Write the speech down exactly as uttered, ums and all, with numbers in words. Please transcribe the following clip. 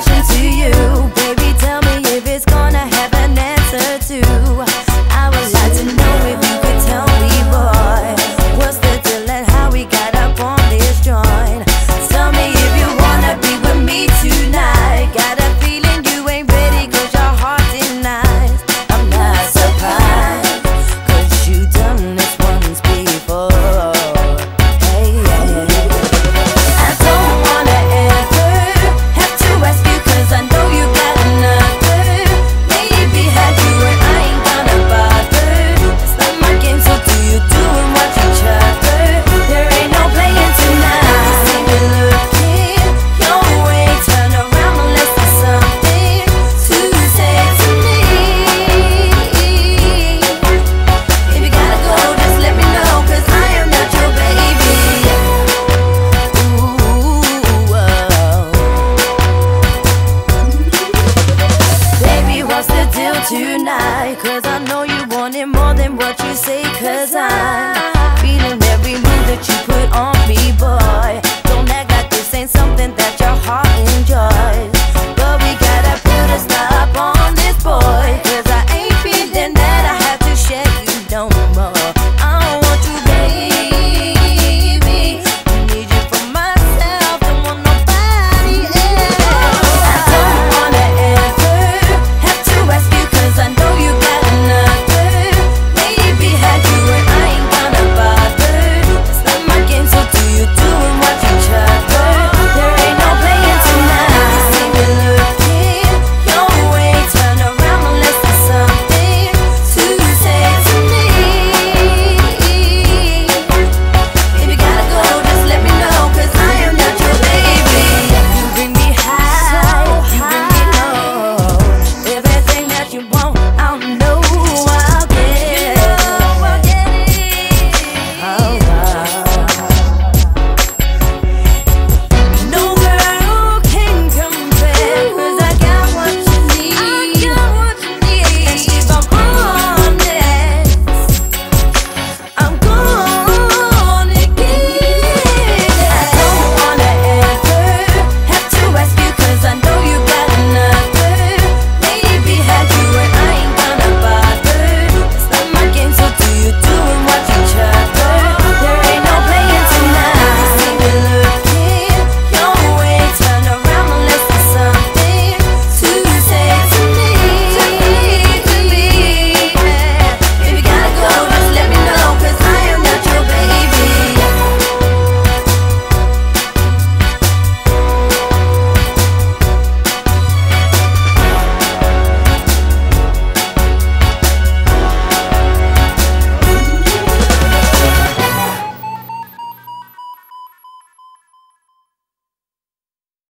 question to you, baby, tell me if it's gonna have an answer to. I would like to know if you could tell me, boy, what's the deal and how we got up on this joint? Tell me if you wanna be with me tonight. Got a feeling you ain't ready, cause your heart denies. I'm not surprised, cause you done this once before. Tonight, cause I know you want it more than what you say. Cause I'm feeling every move that you put on me, boy. Don't act like this ain't something that your heart is.